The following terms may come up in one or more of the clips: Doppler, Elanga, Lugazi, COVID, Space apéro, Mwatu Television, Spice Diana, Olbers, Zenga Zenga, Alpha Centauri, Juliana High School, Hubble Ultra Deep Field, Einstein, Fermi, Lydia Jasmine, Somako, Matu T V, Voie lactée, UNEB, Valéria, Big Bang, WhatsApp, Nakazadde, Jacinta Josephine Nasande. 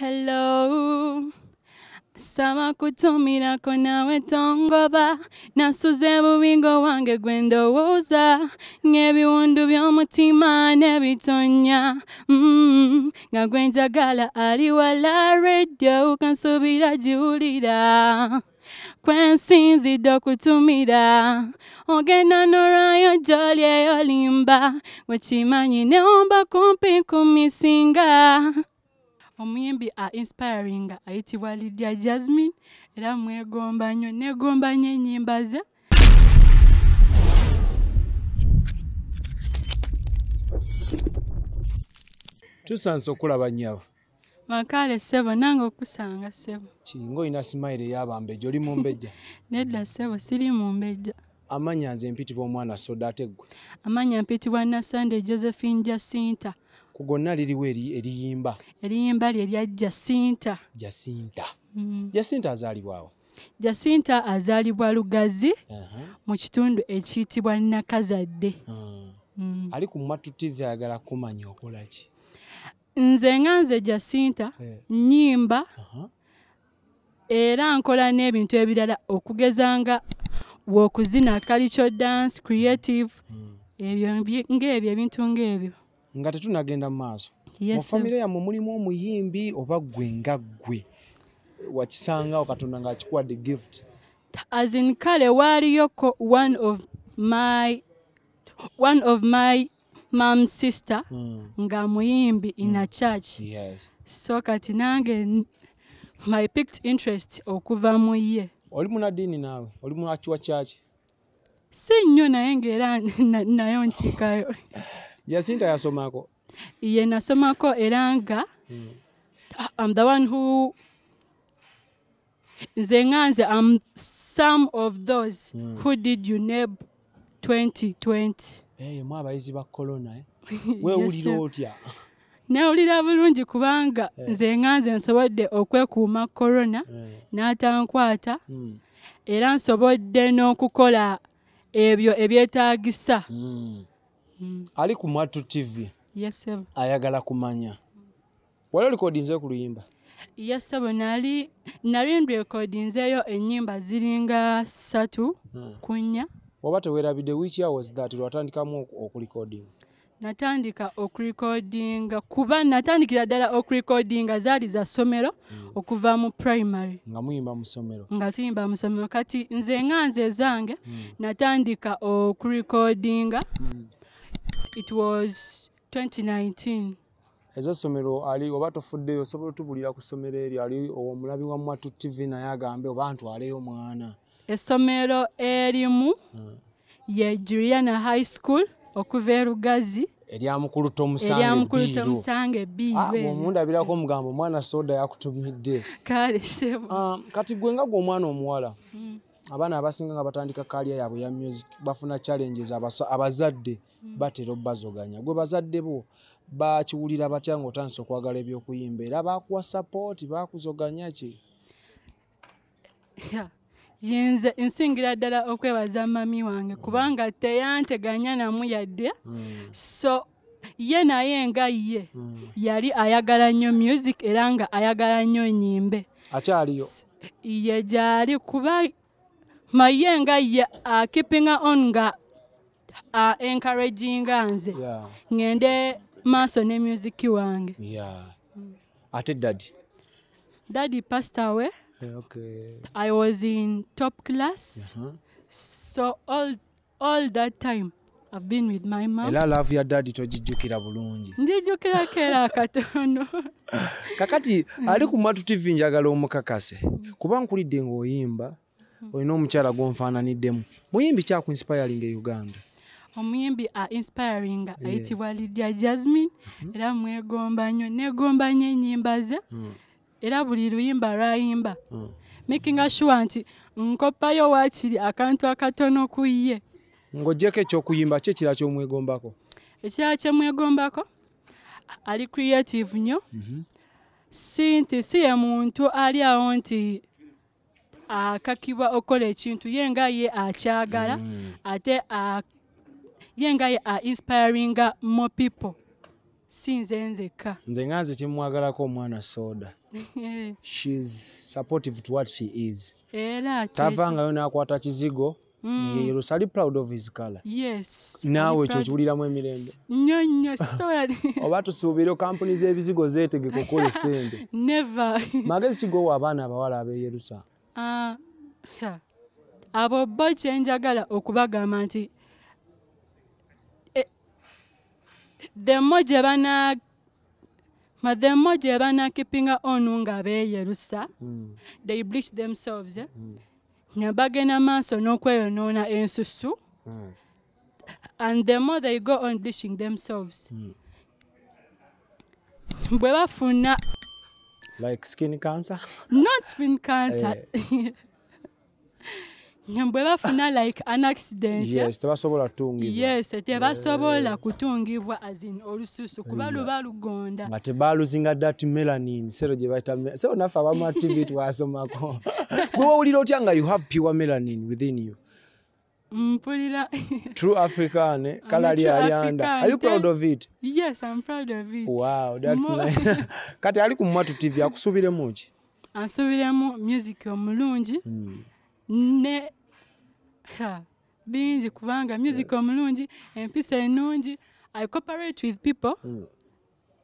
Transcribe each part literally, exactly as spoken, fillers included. hello. Sama kutumira konawe tongoba nasuze bubingo wange gwendowoza ngebiwundu by'omutima nebitonya mm nga gwenjagala ali wala radio kansubira jiwulira kwensinzi dokutumira ogena norayo jolly olimba wechimanyi neomba kumpi kumisinga. Omuyimbi a inspiring ayitibwa Lydia Jasmine era mwegomba nnyo negomba nnyo ennyimba ze. Tusanze okulaba nnyabo. Makale sebo nange okusanga sebo. Kingo ina smile y'abambe gy'oli mu mbejja. Nedda sebo siri mu mbejja. Amanya nze mpitibwa omwana soda ategwe. Amanya mpitibwa Nasande Josephine Jacinta. Kugonna liriwe eri eriyimba. Eriyimba lya Jacinta. Jacinta. Mm. Jacinta azaalibwawo. Jacinta azaalibwa Lugazi uh -huh. mu kitundu ekiyitibwa Nakazadde. Mm. Mm. Ali ku Matu T V agala kumanya okola ki? Nze nganze Jacinta yeah. nyimba uh -huh. era nkola n'ebintu ebirala okugezanga wokuzina culture dance creative mm. ebyo ngebyo ebintu ngebyo. Nga tetunagenda maaso. Yes, mu famire ya mu mulimu omuyimbi oba gwe nga gwe wakisanga okatonda nga akikuwa the gift. As in kale waliyo one of my one of my mom's sister mm. nga muyimbi in mm. a church. Yes. So kati nange my picked interest okuva mu ye. Oli muna dini nawe? Oli muna kiwa church? Si nnyo naye ngera nayo nkyikayo. Jacinta ya Somako. Iye na Somako Elanga. Mm. I'm the one who Zenga I'm some of those mm. who did U N E B twenty twenty. Eh mwabayizi ba corona eh. We ulira otya. Ne ulira bulungi kubanga hey. Zenga nsobodde okwekuuma corona hey. N'atankwata mm. era nsobodde n'okukola ebyo ebyetaagisa. Mm. Mm. Ali ku Matu T V. Yes sir. Ayagala kumanya. Wale recordinze ku luyimba. Yes sir nali nali recordinze yo ennyimba ziringa satu hmm. kunya. Wabate wera bide which year was that watandika mu okurecording. Natandika okurecordinga kuba natandikira ddala okurecordinga zaali za somero hmm. okuva mu primary. Nga muyimba mu somero. Nga tuyimba mu somero kati nze nganze zange hmm. natandika okurecordinga. Hmm. It was twenty nineteen. Ezo somero ali obato fuddeyo sobola tubulira ku somero eri ali omulabi wa Matu T V na yagambe obantu aleyo mwana. Esomero erimu hmm. ye Juliana High School okuva Lugazi. Erya mukulu Tomusange. Erya mukulu Tomusange biwe. Ah omunda bilako mugambo mwana soda yakutumidde. Kale sebo. Ah um, kati gwenga go mwana omuwala. Hmm. Abana abasinga nga batandika kaliya yabwe ya music bafuna challenges abazadde mm. batero bazoganya gwe bazadde bo bakiwulira batya ng'otansa okwagala ebyokuyimba era bakuwa support bakuzoganya ki yeah. Yenze nsingira ddala okwebaza mami wange mm. kubanga teyanteganya namu yadde mm. so ye naye nga ye mm. yali ayagala nnyo music era nga ayagala nnyo nnyimbe akyaliyo ye gyali kuba Mayenga ya uh, keeping on nga uh, encouraging nze yeah. ngende maso ne music wange yeah mm. ate daddy daddy passed away yeah, okay I was in top class uh -huh. so all all that time I've been with my mom ela love your daddy tojijukira bulungi ndijukira kera katono kakati ali ku Matu T V njagala omukakase kuba nkulidde ng'oyimba oyina omukyala gw'onfaananiddemu. Muyimbi kya ku-inspiring e Uganda? Omuyimbi a inspiring ayitibwa Lydia Jasmine era mwegomba nnyo negomba nnyo ennyimba ze era buli luyimba lwayimba making sure nti nkopayo waakiri akantu akatono ku ye. Ng'oggyeko eky'okuyimba kye ekirala ky'omwegombako? Ekirala ky'emwegombako ali creative nnyo si nti si ye muntu ali awo nti akakibwa okola ekintu yenga ye akyagala ate yenga ye a inspiring more people Sinze nzeka. Nzenga zitimwagalako mwana soda. She's supportive to what she is. Era tavanga yona kwata chizigo. Mm. He was really proud of his color. Yes. Now it's chulira mwe mirembe. Nyo nyo sorry. Obatu subiro companies ebizigo zetege kokole sende. Never. Magezi go abana abawala abe Yerusa. Ah. Uh, Abo bache njagala okubagamba nti eh, demo jebana mademo jebana kipinga onunga abe Yerusa. Mm. They bleach themselves. Eh? Mm. Nyabagena maso nokweyo nona ensusu. Mm. And the more they go on bleaching themselves. Mm. Bwebafuna like skin cancer? Not skin cancer. Eh. Bwebafuna like an accident. Yes, tebasobola kutungibwa. Yes, tebasobola kutungibwa as in olususu kubalu balugonda. Ngate baluzinga that melanin, sero je vitamin. So nafa bama T V twasomako. You have pure melanin within you. True African, eh? African. Are you proud of it? Yes, I'm proud of it. Wow, that's nice. Kati ali kumatu T V akusubire muji. Asubire mu music omulungi. Ne ha binji kubanga music omulungi empisa enungi. I cooperate with people. Mm.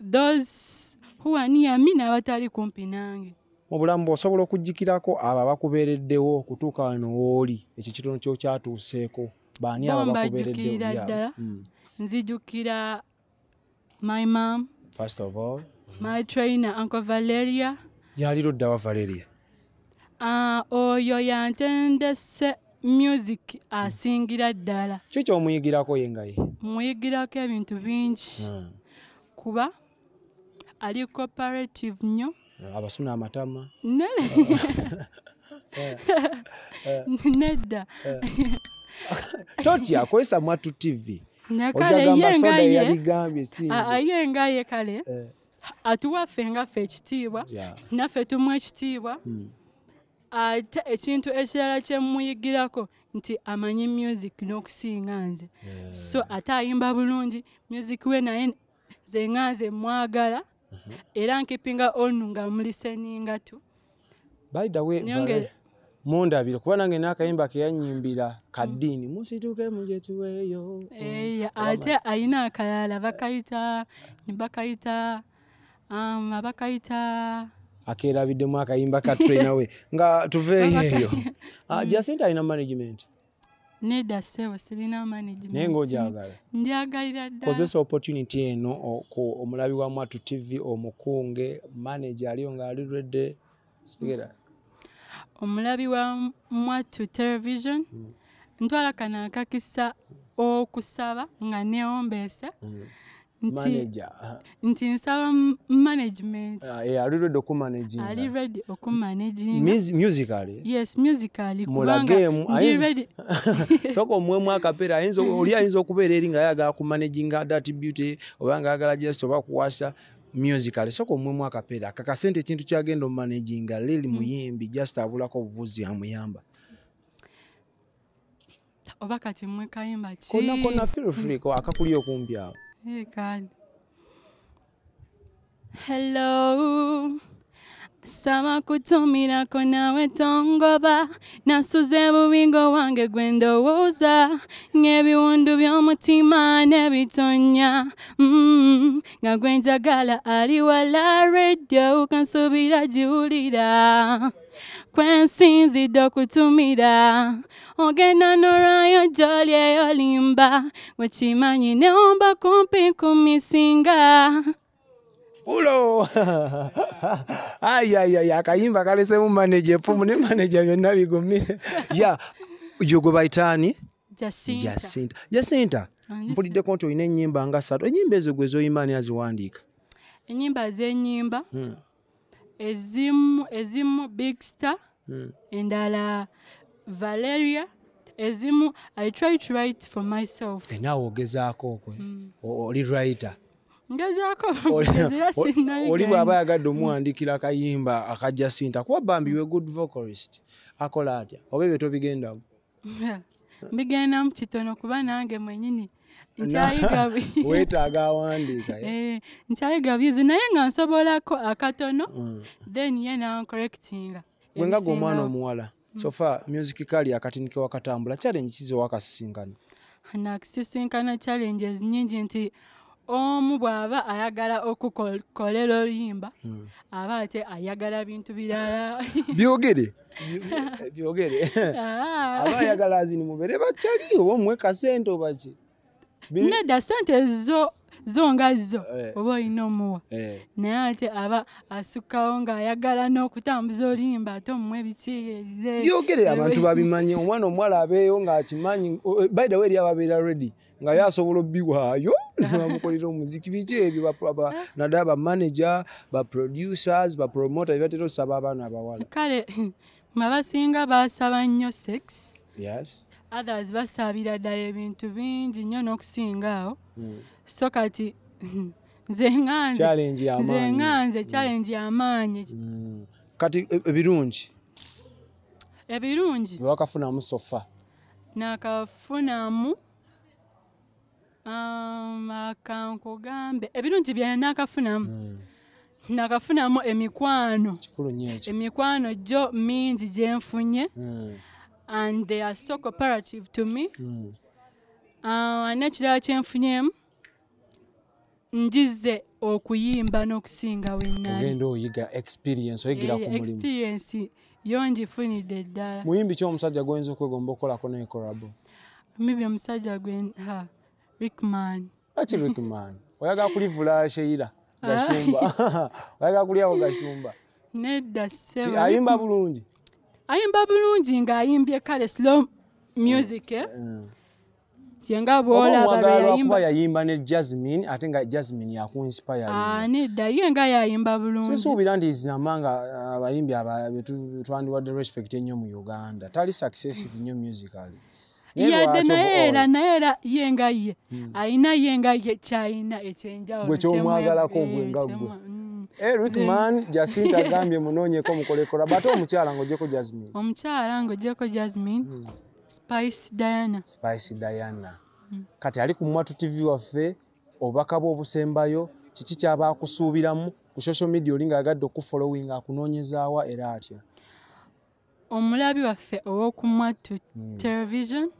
Those who are near me nabatali kumpi nange. Obulambo sobola okujikirako aba bakubereddewo kutuka wano woli ekyo kitono kyo kyatuuseeko baani aba bakubereddewo ya. Mm. Nzijukira my mom first of all. Mm-hmm. My trainer Uncle Valéria yali rodda wa Valéria ah uh, oyo yantendese music asingira ddala kikyo omuyigirako yengaye omuyigirako ebintu bingi. Mm. Kuba ali cooperative nnyo. Abasuna amatama. Nedda. Toti akwesa mwatu T V. Nakale yengaye yaligambye sinje. A yengaye kale. Atuwa fenga fechtiwa. Nafe tumwe chtiwa. Ate ekintu ekirala kye muyigirako nti amanyi music n'okusinga nze. So ate ayimba bulungi music we naye Zenga Zenga mwagala. Eranki pinga onunga muliseninga tu. By the way, Nyonge Munda bila kuba nange nakayimba kiyanyimbira kadini musituke mujetuweyo. Eh ate aina akayala bakaita nibakaita um abakaita akera bidemu akayimba ka trainer we nga tuveyeyo. Ah Jacinta ina management. Neda sewa silina management. Nengo jagala. Ndiagalira da. Kozesa opportunity eno ko omulabi wa Mwatu T V omukunge manager aliyo nga alirede sigera. Omulabi wa Mwatu Television. Mm. Ntwala kana kakisa okusaba nga neombese. Mm. Nti, manager. Nti nsaba management. Ah, yeah, alirede okumanaging. Alirede okumanaging. Musically? Yes, musically. Mulage mu. Alirede. Soko mwe mwakapera, enzo olia enzo kubera eringa yaga kumanaging that beauty obanga agala just obakuwasha musically. Soko mwe mwakapera, kakasente kintu kyagendo managing lili muyimbi just abulako obuvuzi amuyamba. Obakati mwe kayimba chi. Kona kona feel free ko akakuliyo kumbya. Hey God. Hello. Sama kutumira konawe tongoba. Nasuzebu wingo wange gwendo woza. Ngebi wundu byomutima nebitonya. Mm. Nga gwenja gala aliwala radio. Kansubira jiulira. Kwensinzi dokutumira. Ogena norayo jolye yolimba. Wachimanyi neomba kumpi kumisinga. Ulo! Ay, ay, ay, akayimba kalese mu manager pumu ne manager yonna bigumire. Ya, jogo baitani. Jacinta. Jacinta. Jacinta. Mpulidde konto ine nyimba nga sato. Enyimba ezo gwezo imani aziwandika. Enyimba ze nyimba. Hmm. Ezimu, ezimu Big Star. Hmm. Endala Valéria. Ezimu, I try to write for myself. E nawo ogezako okwe. Hmm. Oli writer. Ngazako ngazira sinayi. Oliba abayagadde omuwandikira akayimba aka Jacinta kuba bambi we good vocalist akola atya obebe tobigenda. Mbigenda mu kitono kuba nange mwenyini Weta agawandika. Eh, nchayigabizi naye ngansobolako akatono then yena correctinga. Wenga go mwana muwala. So far music kali akatinike wakatambula challenge chizo wakasingana. Na kisisinkana challenges nyingi nti omu bwaba ayagala okukolera limba abate ayagala bintu birala. Byogere. Byogere. Aba ayagala azini mubere bachali omweka sento bachi. Ne da sente zo zonga zo obo inomuwa naye ate aba asukawo nga ayagala n'okutambuza olimba ate omumwe bitiirire byogere abantu babimanye omwana omuwala abeeyo ng'akimanyi by the way eri ababeera ready nga yasobola obbiwaayo namukolera omuziki biki ebyo naddala bamanager baproducers bapromoter ebyatera osaba abaana abawala kale mabasinga baasaba nnyo sex yes others basabira ddala ebintu bingi nnyo n'okusingaawo so kati nze nganze challenge ya maanyi nze nganze challenge ya maanyi kati ebirungi ebirungi wakafunamu sofa nakafunamu akankugambe ebirungi byana nakafunamu nakafunamu emikwano emikwano jo mingi gyenfunye and they are so cooperative to me. Mm. Uh, natural change for them. Ndize okuyimba n'okusinga wenali. Ngendo yiga experience, oyigira ku mulimu. Experience yonji funi dedala. Muyimbi kyo musajja gwenzo kwegomba okola ko ne collabo. Mimi musajja gwen ha Rickman. Achi Rickman. Oyaga kulivula sheira gashumba. Oyaga kuliawo gashumba. Nedda seven. Ayimba bulungi. Ayimba bulungi ng'ayimbye kale slow music eh jenga bola bara yimba yayimba ne Jasmine ate nga Jasmine yakunspire ah ne da yenga yayimba bulungi sisuubira ndi zamanga abayimbi abetu twandwadde respect ennyo mu Uganda tali successive nnyo musically yadde naera naera yenga ye ayina yenga ye china echenja wechomwagala ko bwenga gwe Eric Man Jacinta gambye munonye ko mukolekora bato omukyala ngojeko Jasmine omukyala ngojeko Jasmine Spice Diana Spice Diana kati ali ku Mwatu T V waffe obaka bwo obusembayo kiki kyaba akusuubiramu ku social media olinga agadde okufollowing akunonyezaawa era atya omulabi waffe ow'oku Mwatu Television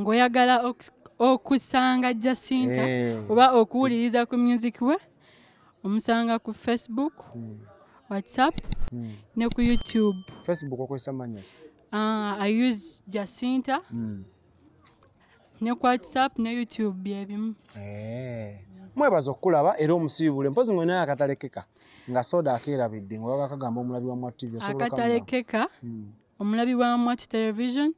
ngoyagala okusanga Jacinta oba okuwuliriza ku music we Umusanga ku Facebook, WhatsApp, ne ku YouTube. Facebook okozesa manyi? Ah, I use Jacinta. Ne ku WhatsApp ne YouTube byebimu. Eh. Mwebaza okulaba era omusiibule mpozi ng'onayo akatalekeka nga soda akeerabidde ng'oyagala kagamba omulabi wa Mwatu T V osobola akatalekeka omulabi wa Mwatu Television.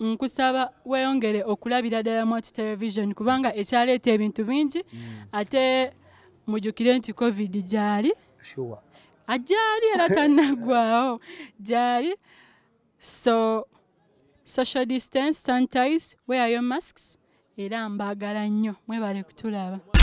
Nkusaba weeyongere okulabira ddala Mwatu Television kubanga ekyaleeta ebintu bingi ate mujukire nti COVID jali sure ajali era tanagwao jali so social distance sanitize wear your masks era mbagala nnyo mwebale kutulaba